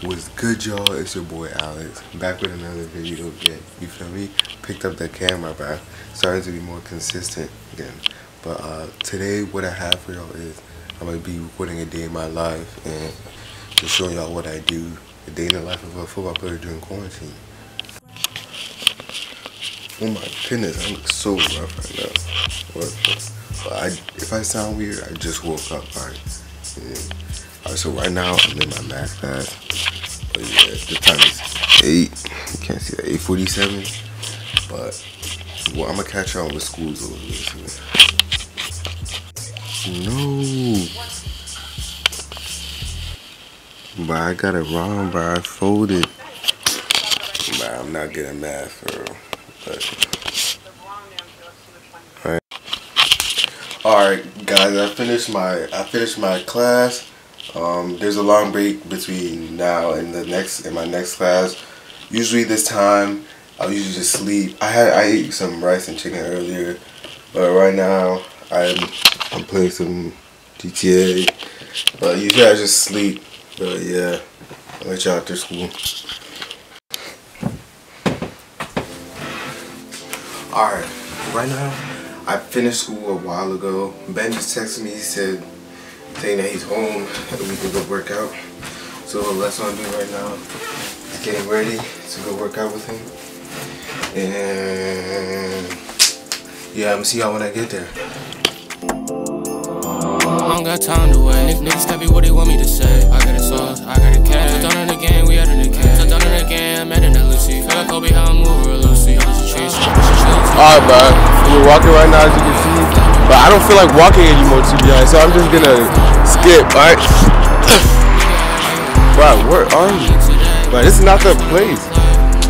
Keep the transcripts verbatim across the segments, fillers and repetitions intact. What's good, y'all? It's your boy Alex, back with another video again. You feel me? Picked up the camera, bro. Starting to be more consistent again. But uh, today, what I have for y'all is I'm gonna be recording a day in my life and just showing y'all what I do. A day in the life of a football player during quarantine. Oh my goodness, I look so rough right now. What? I, if I sound weird, I just woke up. All right. Yeah. All right, so right now I'm in my math class. But yeah, the time is eight. You can't see that, eight forty-seven. But well, I'm gonna catch y'all with schools a little bit. So. No, but I got it wrong. But I folded. But I'm not getting math, bro. But all right, all right, guys. I finished my. I finished my class. Um, there's a long break between now and the next in my next class. Usually this time, I'll usually just sleep. I had I ate some rice and chicken earlier, but right now I'm I'm playing some G T A. But usually I just sleep. But yeah, I'll let y'all after school. All right, right now I finished school a while ago. Ben just texted me. He said, saying that he's home and we can go work out. So that's what I'm doing right now. Is getting ready to go work out with him. And yeah, I'm gonna see y'all when I get there. I don't got time to wait. Niggas tell me what they want me to say. I got a sauce, I got a cat. Touchdown in the game, we out in the cave. Touchdown in the game, I'm mad in the Lucy. Feel like Kobe, how I'm moving Lucy. Alright, bro. We're walking right now, as you can see. But I don't feel like walking anymore, T B I, so I'm just gonna skip, alright? Wow, where are you? But this is not the place.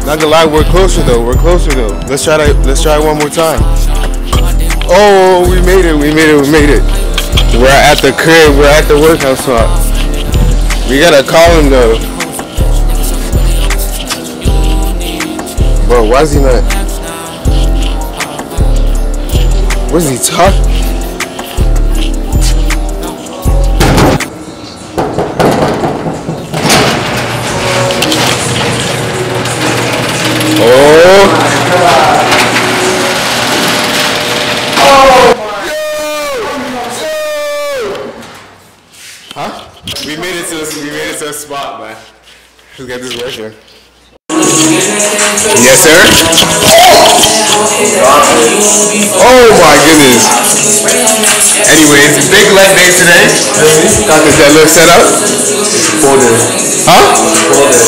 Not gonna lie, we're closer though, we're closer though. Let's try to, let's try it one more time. Oh, we made it, we made it, we made it. We're at the crib, we're at the workout spot. We gotta call him though. Bro, why is he not? What is he talking? We made it to a, we made it to a spot, man. Let's get this work here. Yes, sir. Oh my goodness. Anyways, big leg day today. Got this that little setup. Folder. Huh? Folder.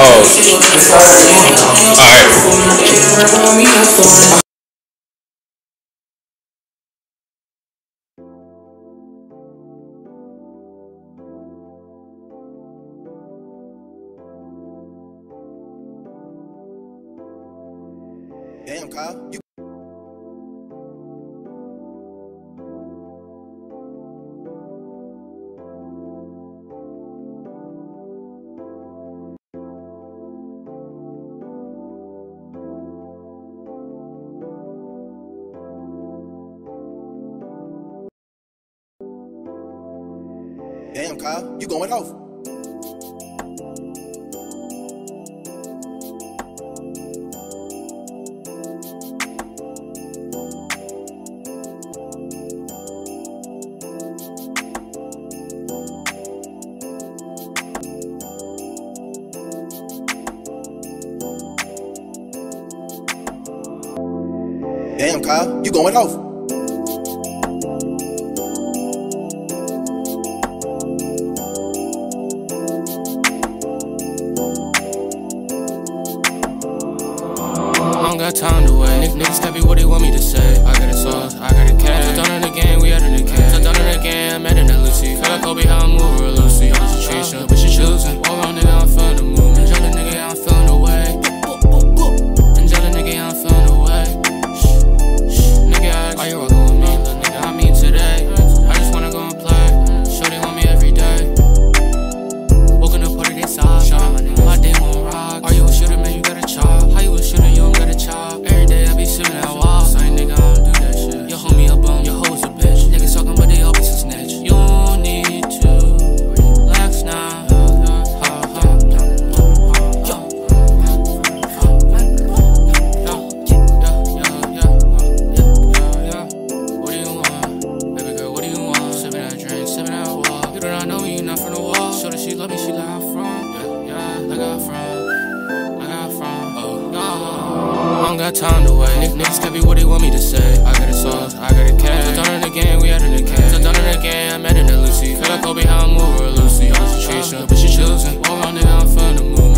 Oh. All right. Damn, Kyle. You Damn, Kyle. You going off. Damn, Kyle, you going off. I don't got time to wait. Niggas tell me what they want me to say. I got a sauce, I got a cat. Touchdown in the game, we out in the cave. Touchdown in the game, I'm mad in the Lucy. Feel like Kobe, how I'm moving Lucy. I'm just chasing, but she choosing. All around nigga, I'm feeling the movement. Your homie a bum, your hoes a bitch. Niggas talking, but they all be some snitch. You don't need to. But I know you not from the wall. Show that she love me, she like I'm from. Yeah, yeah, like I'm from. Like I'm from. Oh, no. I don't got time to wait. Nick, niggas tell me what they want me to say. I got a sauce, I got a cash. So done it again, we out in the cave. So done it again, I'm at it in Lucy. Feel like Kobe, how I'm over Lucy. I was a treasure, but she choosing. All my nigga, I'm feeling the movement.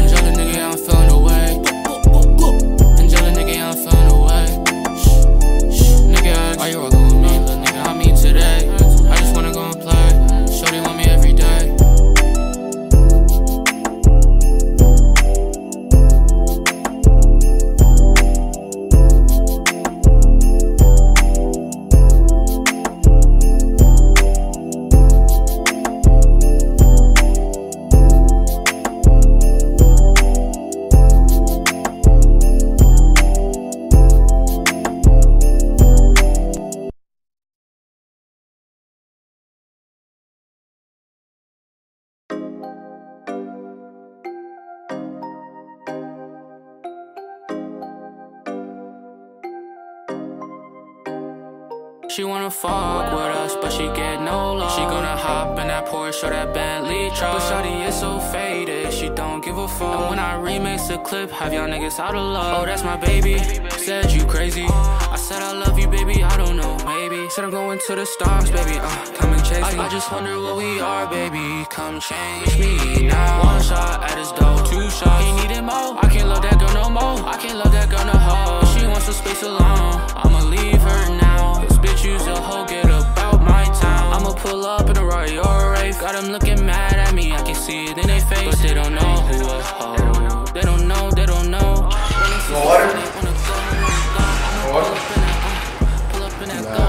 She wanna fuck with us, but she get no love. She gonna hop in that Porsche or that Bentley truck. But shawty is so faded, she don't give a fuck. And when I remix the clip, have y'all niggas out of love. Oh, that's my baby, said you crazy. I said I love you, baby, I don't know, maybe. Said I'm going to the stars, baby, uh, come and chase me. I, I just wonder what we are, baby, come change me now. One shot at his door, two shots, he needed more. I can't love that girl no more, I can't love that girl no hoe. She wants some space alone, I'ma leave her now. Use a hoe, get about my town. I'ma pull up in a Rari or a Wraith. Got them looking mad at me, I can see it in their face. But they don't know who a hoe. They don't know, they don't know. You want water? Nah.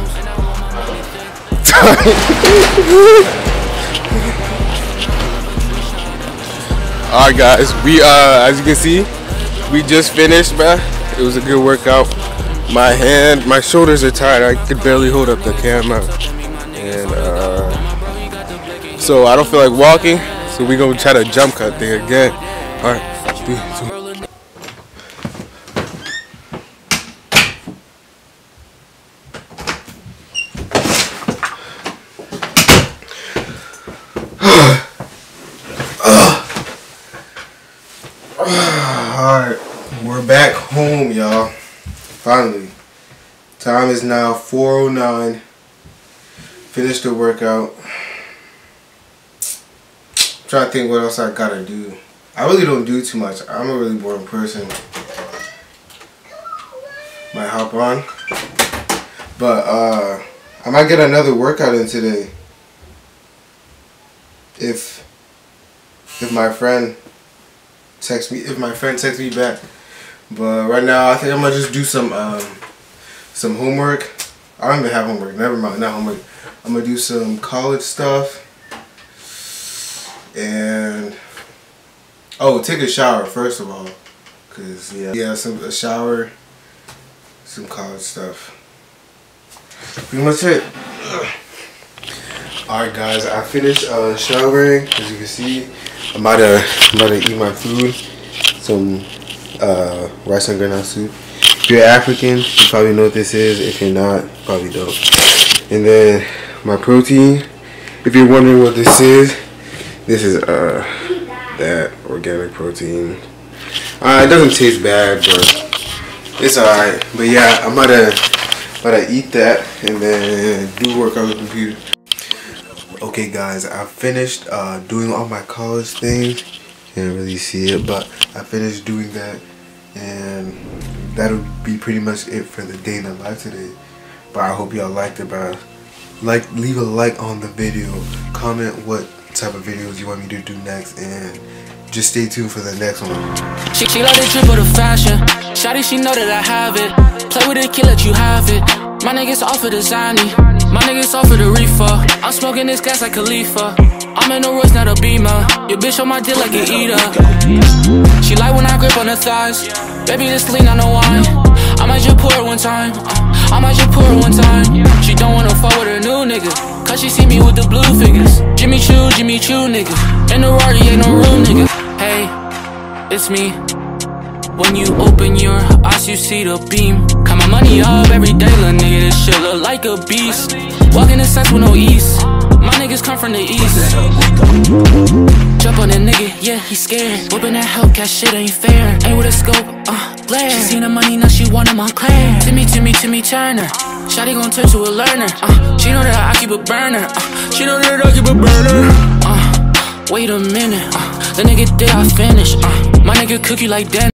Alright guys, we uh, as you can see, we just finished, bruh. It was a good workout. My hand, my shoulders are tired. I could barely hold up the camera, and uh, so I don't feel like walking. So we gonna try to jump cut thing again. All right, three, two. All right, we're back home, y'all. Finally, time is now four oh nine. Finished the workout. I'm trying to think what else I gotta do. I really don't do too much. I'm a really boring person. Might hop on, but uh, I might get another workout in today. If if my friend texts me, if my friend texts me back. But right now, I think I'm gonna just do some um, some homework. I don't even have homework. Never mind, not homework. I'm gonna do some college stuff and oh, take a shower first of all, cause yeah, yeah, some a shower, some college stuff. Pretty much it. All right, guys, I finished uh, showering. As you can see, I'm about to I'm about to eat my food. Some. Uh, rice and granite soup. If you're African, you probably know what this is. If you're not, probably don't. And then my protein. If you're wondering what this is, this is uh that organic protein. Uh, it doesn't taste bad, but it's alright. But yeah, I'm about to about to eat that and then do work on the computer. Okay, guys, I finished uh, doing all my college things. Can't really see it, but I finished doing that, and that'll be pretty much it for the day in the life today. But I hope y'all liked it, bro. Like, leave a like on the video, comment what type of videos you want me to do next, and just stay tuned for the next one. She, she like the drip of the fashion. Shawty, she know that I have it. Play with it, kill it, you have it. My niggas off of the Zani. My niggas off of the reefer. I'm smoking this gas like Khalifa. I'm in a rush, not a beamer. Your bitch on my dick like an eater. She like when I grip on her thighs. Baby, this lean on the wine. I might just pour it one time. I might just pour it one time. She don't wanna fuck with her new nigga, cause she see me with the blue fingers. Jimmy Choo, Jimmy Choo, nigga. In the Rari, ain't no room, nigga. Hey, it's me. When you open your eyes, you see the beam. Count my money up every day, little nigga. This shit look like a beast. Walking in sex with no ease. My nigga niggas come from the east. Jump on that nigga, yeah, he scared. Whippin' that Hellcat shit ain't fair. Ain't with a scope, uh, glare. She seen the money, now she wanted my clan. Timmy, Timmy, Timmy Turner. Shawty gon' turn to a learner. Uh, she know that I keep a burner. Uh, she know that I keep a burner. Uh, wait a minute. Uh, the nigga did I finish? Uh, my nigga cook you like that.